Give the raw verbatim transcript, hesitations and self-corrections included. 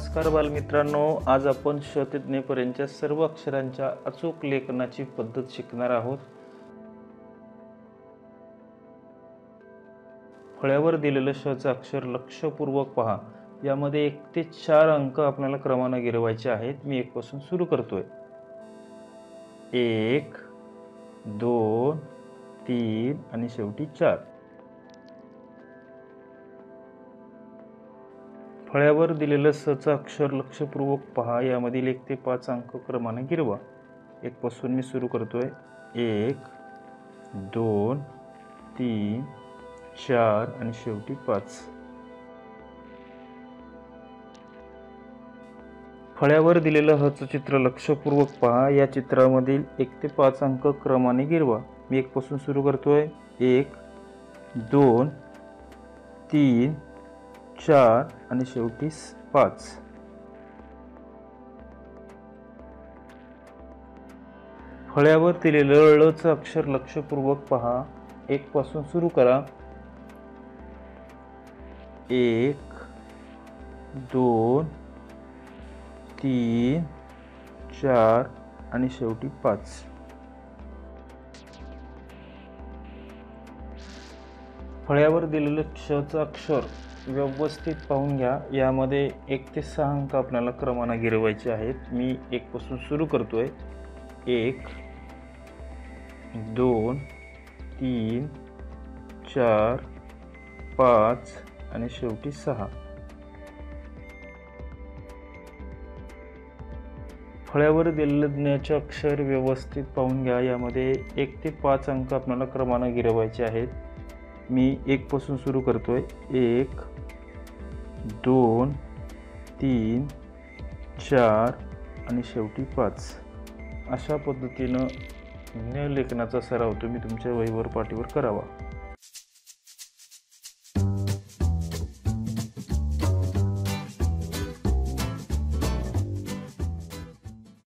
नमस्कार बालमित्रांनो, आज आपण श ते ज्ञ पर्यंतच्या सर्व अक्षरांच्या अचूक लेखनाची पद्धत शिकणार आहोत। फळ्यावर दिलेले श चे अक्षर लक्षपूर्वक पहा। यामध्ये एक ते चार अंक आपल्याला क्रमाने गिरवायचे आहेत। मी एक पासून सुरू करतोय। एक, दोन, तीन आणि शेवटी चार। फळ्यावर दिलेले स चे अक्षर लक्षपूर्वक पहा। यामधील एक ते पाच अंक क्रमाने गिरवा। एक पासून मी सुरू करतोय। एक, दोन, तीन, चार आणि शेवटी पाच। फळ्यावर दिलेले ह चे चित्र लक्षपूर्वक पहा। या चित्रामधील एक ते पाच अंक क्रमाने गिरवा। मी एक पासून सुरू करतोय। एक, दोन, तीन, चार आणि शेवटी पाच। फळ्यावर दिलेले ळ चे अक्षर लक्षपूर्वक पहा। एक पासून सुरू करा। एक, दोन, तीन, चार आणि शेवटी पाच। फळ्यावर दिलेले क्ष चे अक्षर व्यवस्थित पाहून घ्या। यामध्ये एक ते सहा अंक आपल्याला क्रमाने गिरवायचे आहेत। मी एक पासून सुरू करतोय। एक, दोन, तीन, चार, पाच आणि शेवटी सहा। फळ्यावर दिलेले ज्ञाचे अक्षर व्यवस्थित पाहून घ्या। यामध्ये एक ते पाच अंक आपल्याला क्रमाने गिरवायचे आहेत। मी एक पासून सुरू करतोय। एक, दोन, तीन, चार आणि शेवटी पाच। अशा पद्धतीने ज्ञ लेखनाचा सराव तुम्ही तुमच्या वहीवर पाटीवर करावा।